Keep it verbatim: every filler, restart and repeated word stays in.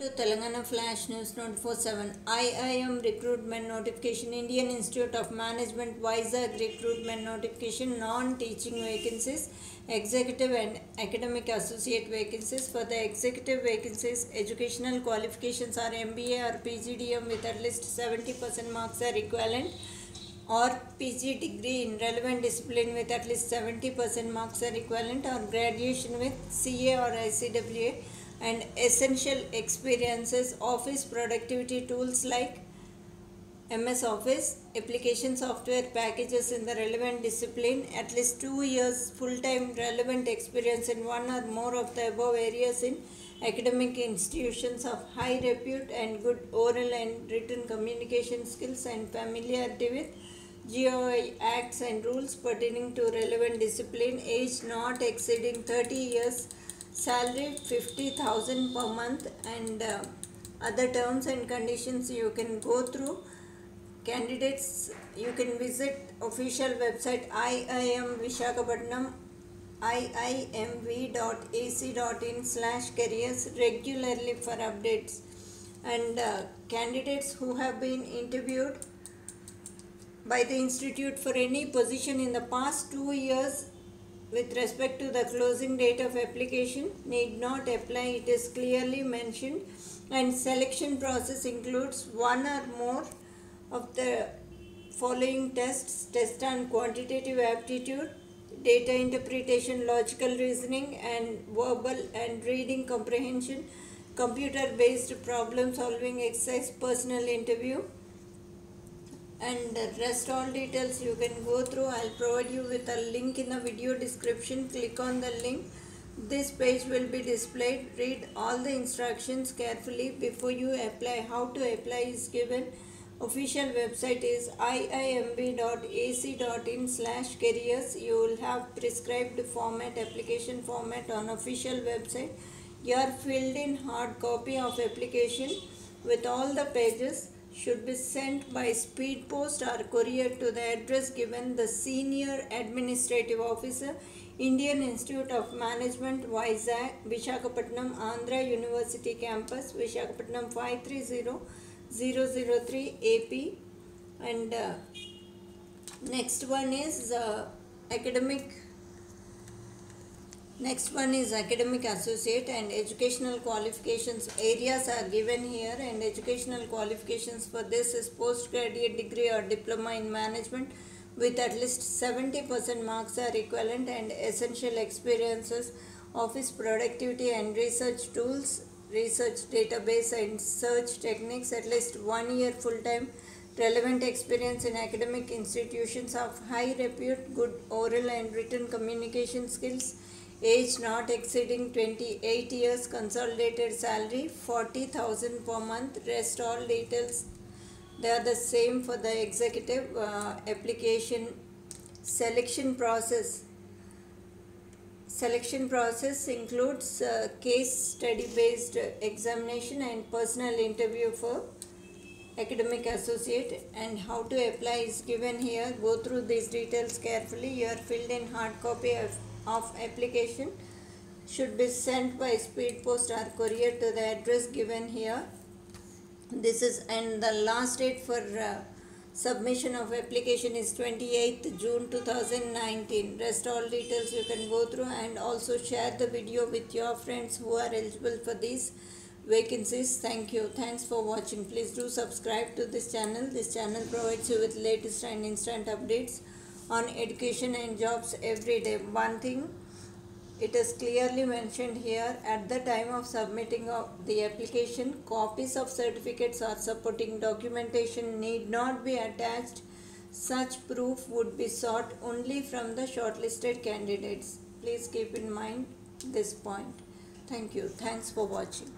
To Telangana Flash News nine forty-seven. I I M recruitment notification. Indian Institute of Management Vizag recruitment notification. Non-teaching vacancies, executive and academic associate vacancies. For the executive vacancies, educational qualifications are M B A or P G D M with at least seventy percent marks are equivalent, or P G degree in relevant discipline with at least seventy percent marks are equivalent, or graduation with C A or I C W A. And essential experiences, office productivity tools like M S Office, application software packages in the relevant discipline, at least two years full-time relevant experience in one or more of the above areas in academic institutions of high repute, and good oral and written communication skills and familiarity with G O I acts and rules pertaining to relevant discipline, age not exceeding thirty years. Salary fifty thousand per month, and uh, other terms and conditions you can go through. Candidates, you can visit official website I I M Visakhapatnam, I I M b dot a c dot in slash careers regularly for updates. And uh, candidates who have been interviewed by the institute for any position in the past two years with respect to the closing date of application need not apply. It is clearly mentioned, and selection process includes one or more of the following tests: test on quantitative aptitude, data interpretation, logical reasoning, and verbal and reading comprehension, computer-based problem solving exercise, personal interview, and rest all details you can go through. I'll provide you with a link in the video description. Click on the link. This page will be displayed. Read all the instructions carefully before you apply. How to apply is given. Official website is I I M b dot a c dot in slash careers. You will have prescribed format, application format on official website. Your filled in hard copy of application with all the pages should be sent by speed post or courier to the address given: the Senior Administrative Officer, Indian Institute of Management, Vizag, Visakhapatnam, Andhra University Campus, Visakhapatnam five three zero zero zero three A P. And uh, next one is uh, academic. Next one is academic associate, and educational qualifications areas are given here, and educational qualifications for this is postgraduate degree or diploma in management with at least seventy percent marks are equivalent, and essential experiences, office productivity and research tools, research database and search techniques, at least one year full-time relevant experience in academic institutions of high repute, good oral and written communication skills, age not exceeding twenty-eight years, consolidated salary forty thousand per month. Rest all details, they are the same for the executive. Uh, application selection process. Selection process includes uh, case study based examination and personal interview for academic associate, and how to apply is given here. Go through these details carefully. You are filled in hard copy of, of application should be sent by speed post or courier to the address given here. This is, and the last date for uh, submission of application is twenty-eighth June two thousand nineteen. Rest all details you can go through, and also share the video with your friends who are eligible for these vacancies. Thank you. Thanks for watching. Please do subscribe to this channel. This channel provides you with latest and instant updates on education and jobs every day. One thing, it is clearly mentioned here: at the time of submitting of the application, copies of certificates or supporting documentation need not be attached. Such proof would be sought only from the shortlisted candidates. Please keep in mind this point. Thank you. Thanks for watching.